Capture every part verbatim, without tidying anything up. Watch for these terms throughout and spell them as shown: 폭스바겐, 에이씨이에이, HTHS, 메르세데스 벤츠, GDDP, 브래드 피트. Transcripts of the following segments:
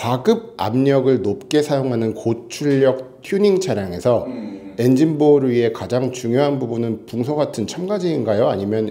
과급 압력을 높게 사용하는 고출력 튜닝 차량에서 음. 엔진보호를 위해 가장 중요한 부분은 붕소 같은 첨가제인가요? 아니면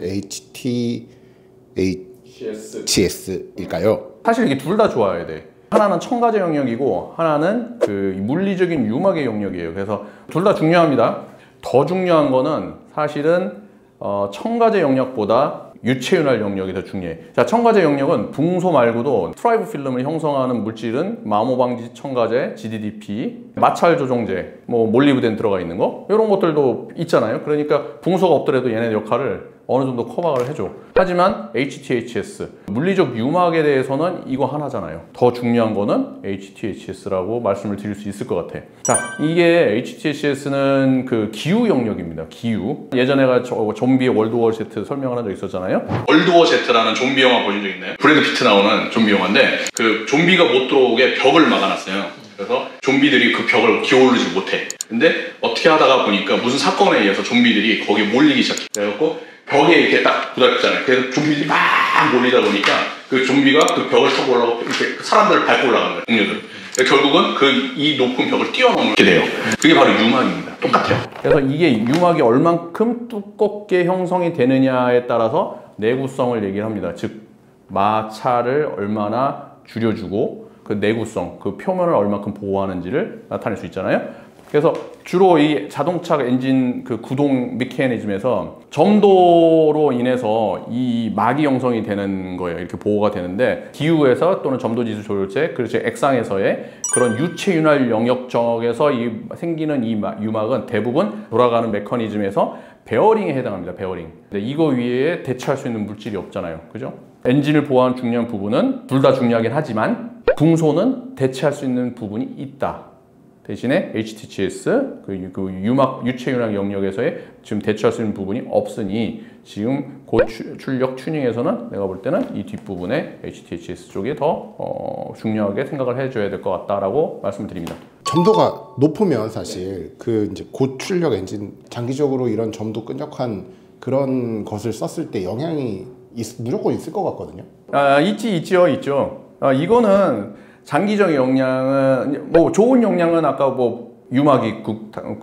에이치티에이치에스일까요? 사실 이게 둘 다 좋아야 돼. 하나는 첨가제 영역이고 하나는 그 물리적인 유막의 영역이에요. 그래서 둘 다 중요합니다. 더 중요한 거는 사실은 어, 첨가제 영역보다 유체윤활 영역이 더 중요해. 자, 첨가제 영역은 붕소 말고도 트라이브 필름을 형성하는 물질은 마모방지 첨가제, 지디디피, 마찰 조정제, 뭐 몰리브덴 들어가 있는 거 이런 것들도 있잖아요. 그러니까 붕소가 없더라도 얘네 역할을 어느 정도 커버를 해줘. 하지만 에이치티에이치에스, 물리적 유막에 대해서는 이거 하나잖아요. 더 중요한 거는 에이치티에이치에스라고 말씀을 드릴 수 있을 것 같아. 자, 이게 에이치티에이치에스는 그 기후 영역입니다. 기후. 예전에가 저, 좀비의 월드워 Z 설명을 한 적 있었잖아요. 월드워 Z라는 좀비 영화 보신 적 있나요? 브래드 피트 나오는 좀비 영화인데 그 좀비가 못 들어오게 벽을 막아놨어요. 그래서 좀비들이 그 벽을 기어오르지 못해. 근데 어떻게 하다가 보니까 무슨 사건에 의해서 좀비들이 거기에 몰리기 시작해. 그래갖고 벽에 이렇게 딱 부닥쳤잖아요. 그래서 좀비들이 막 몰리다 보니까 그 좀비가 그 벽을 타고 올라가고 이렇게 사람들을 밟고 올라가는 거예요. 동료들. 결국은 그 이 높은 벽을 뛰어넘게 돼요. 그게 바로 유막입니다. 똑같아요. 그래서 이게 유막이 얼만큼 두껍게 형성이 되느냐에 따라서 내구성을 얘기를 합니다. 즉 마찰을 얼마나 줄여주고 그 내구성, 그 표면을 얼만큼 보호하는지를 나타낼 수 있잖아요. 그래서 주로 이 자동차 엔진 그 구동 메커니즘에서 점도로 인해서 이 막이 형성이 되는 거예요. 이렇게 보호가 되는데 기후에서 또는 점도지수 조율체, 그리고 액상에서의 그런 유체윤활 영역 쪽에서 이 생기는 이 유막은 대부분 돌아가는 메커니즘에서 베어링에 해당합니다. 베어링. 근데 이거 위에 대체할 수 있는 물질이 없잖아요. 그죠? 엔진을 보호하는 중요한 부분은 둘 다 중요하긴 하지만 붕소는 대체할 수 있는 부분이 있다. 대신에 에이치티에이치에스, 그 유막, 유체윤활 영역에서의 지금 대처할 수 있는 부분이 없으니 지금 고출력 튜닝에서는 내가 볼 때는 이 뒷부분에 에이치티에이치에스 쪽에 더 어, 중요하게 생각을 해줘야 될 것 같다라고 말씀을 드립니다. 점도가 높으면 사실 그 이제 고출력 엔진, 장기적으로 이런 점도 끈적한 그런 것을 썼을 때 영향이 있, 무조건 있을 것 같거든요. 아, 있지, 있죠, 있죠. 아, 이거는 장기적 영향은 뭐 좋은 영향은 아까 뭐 유막이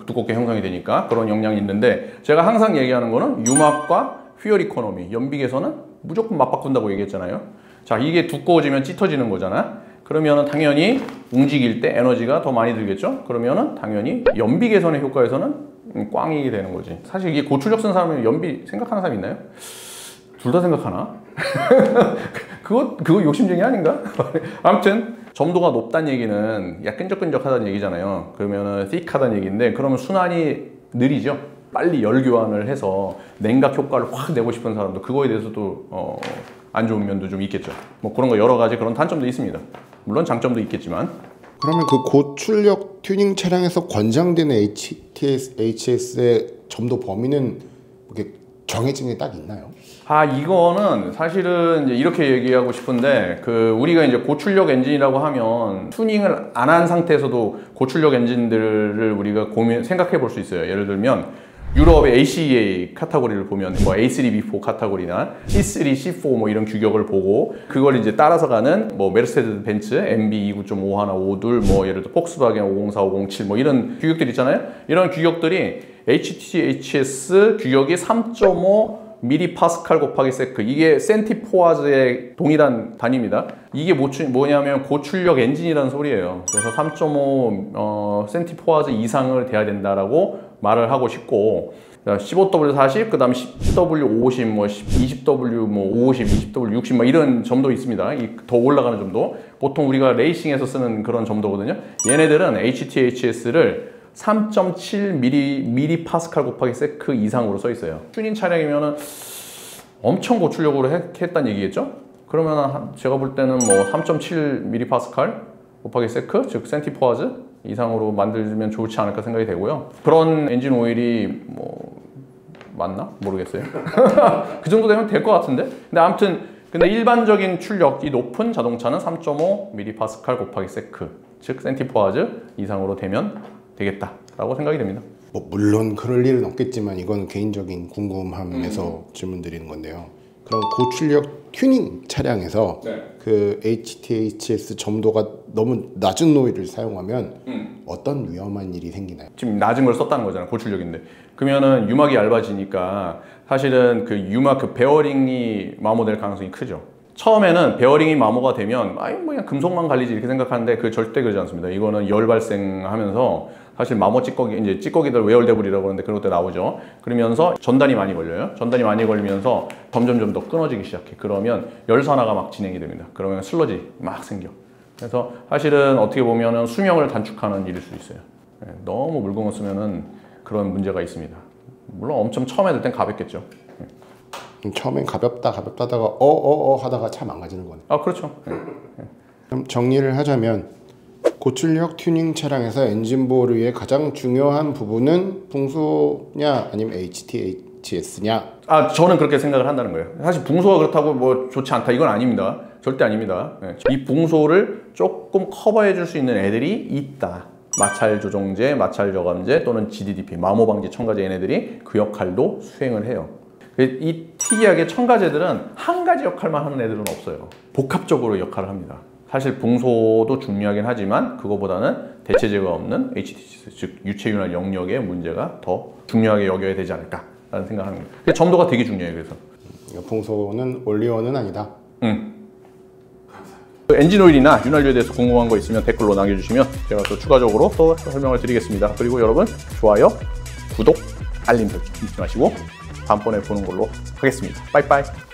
두껍게 형성이 되니까 그런 영향이 있는데 제가 항상 얘기하는 거는 유막과 퓨얼 이코노미 연비에서는 무조건 맞바꾼다고 얘기했잖아요. 자, 이게 두꺼워지면 찢어지는 거잖아. 그러면은 당연히 움직일 때 에너지가 더 많이 들겠죠? 그러면은 당연히 연비 개선의 효과에서는 꽝이 되는 거지. 사실 이게 고출력 쓴 사람은 연비 생각하는 사람 있나요? 둘 다 생각하나? 그거, 그거 욕심쟁이 아닌가? 아무튼 점도가 높다는 얘기는 야 끈적끈적하다는 얘기잖아요. 그러면은 thick하다는 얘기인데 그러면 순환이 느리죠. 빨리 열 교환을 해서 냉각 효과를 확 내고 싶은 사람도 그거에 대해서도 어, 안 좋은 면도 좀 있겠죠. 뭐 그런 거 여러 가지 그런 단점도 있습니다. 물론 장점도 있겠지만. 그러면 그 고출력 튜닝 차량에서 권장되는 에이치티에이치에스의 점도 범위는 이렇게 정해진 게 딱 있나요? 아, 이거는 사실은 이제 이렇게 얘기하고 싶은데 그 우리가 이제 고출력 엔진이라고 하면 튜닝을 안 한 상태에서도 고출력 엔진들을 우리가 고민 생각해 볼 수 있어요. 예를 들면 유럽의 에이씨이에이 카테고리를 보면 뭐 에이 쓰리 비 사 카테고리나 씨 쓰리 씨 사 뭐 이런 규격을 보고 그걸 이제 따라서 가는 뭐 메르세데스 벤츠 엠비 이십구 점 오일, 오십이 뭐 예를 들어 폭스바겐 오공사, 오공칠 뭐 이런 규격들 있잖아요. 이런 규격들이 에이치티에이치에스 규격이 삼 점 오 밀리파스칼 곱하기 세크, 이게 센티포아즈의 동일한 단위입니다. 이게 뭐냐면 고출력 엔진이라는 소리예요. 그래서 삼 점 오 어, 센티포아즈 이상을 돼야 된다라고 말을 하고 싶고 십오 더블유 사십, 그 다음에 십 더블유 오십, 뭐 이십 더블유 뭐 오십, 이십 더블유 육십 막 이런 점도 있습니다. 이 더 올라가는 점도 보통 우리가 레이싱에서 쓰는 그런 점도거든요. 얘네들은 에이치티에이치에스를 삼 점 칠 밀리파스칼 곱하기 세크 이상으로 써 있어요. 튜닝 차량이면은 엄청 고출력으로 했단 얘기겠죠? 그러면 제가 볼 때는 뭐 삼 점 칠 밀리파스칼 곱하기 세크, 즉 센티포아즈 이상으로 만들면 좋지 않을까 생각이 되고요. 그런 엔진 오일이 뭐 맞나? 모르겠어요. 그 정도 되면 될 것 같은데? 근데 아무튼 근데 일반적인 출력이 높은 자동차는 삼 점 오 밀리파스칼 곱하기 세크, 즉 센티포아즈 이상으로 되면 되겠다라고 생각이 됩니다. 뭐 물론 그럴 일은 없겠지만 이건 개인적인 궁금함에서 음. 질문 드리는 건데요. 그런 고출력 튜닝 차량에서 네. 그 에이치티에이치에스 점도가 너무 낮은 노이를 사용하면 음. 어떤 위험한 일이 생기나요? 지금 낮은 걸 썼다는 거잖아요, 고출력인데. 그러면은 유막이 얇아지니까 사실은 그 유막 그 베어링이 마모될 가능성이 크죠. 처음에는 베어링이 마모가 되면 아이 뭐 그냥 금속만 갈리지 이렇게 생각하는데 그 절대 그러지 않습니다. 이거는 열 발생하면서 사실 마모 찌꺼기, 이제 찌꺼기들 외열대불이라고 하는데 그런 것도 나오죠. 그러면서 전단이 많이 걸려요. 전단이 많이 걸리면서 점점점 더 끊어지기 시작해. 그러면 열산화가 막 진행이 됩니다. 그러면 슬러지 막 생겨. 그래서 사실은 어떻게 보면은 수명을 단축하는 일일 수 있어요. 너무 물건을 쓰면은 그런 문제가 있습니다. 물론 엄청 처음에 될 땐 가볍겠죠. 처음엔 가볍다 가볍다 하다가 어어어 어 하다가 차 망가지는 거네. 아 그렇죠. 그럼 정리를 하자면 고출력 튜닝 차량에서 엔진보류의 가장 중요한 부분은 붕소냐 아니면 에이치티에이치에스냐. 아 저는 그렇게 생각을 한다는 거예요. 사실 붕소가 그렇다고 뭐 좋지 않다 이건 아닙니다. 절대 아닙니다. 이 붕소를 조금 커버해 줄 수 있는 애들이 있다. 마찰 조정제, 마찰 저감제 또는 지디디피 마모 방지 첨가제 얘네들이 그 역할도 수행을 해요. 이 특이하게 첨가제들은 한 가지 역할만 하는 애들은 없어요. 복합적으로 역할을 합니다. 사실 붕소도 중요하긴 하지만 그거보다는 대체제가 없는 에이치티에이치에스, 즉 유체윤활 영역의 문제가 더 중요하게 여겨야 되지 않을까라는 생각합니다. 점도가 되게 중요해요. 그래서 붕소는 원리원은 아니다. 응. 엔진오일이나 윤활유에 대해서 궁금한 거 있으면 댓글로 남겨주시면 제가 또 추가적으로 또 설명을 드리겠습니다. 그리고 여러분 좋아요, 구독, 알림 설정 잊지 마시고 다음번에 보는 걸로 하겠습니다. 빠이빠이.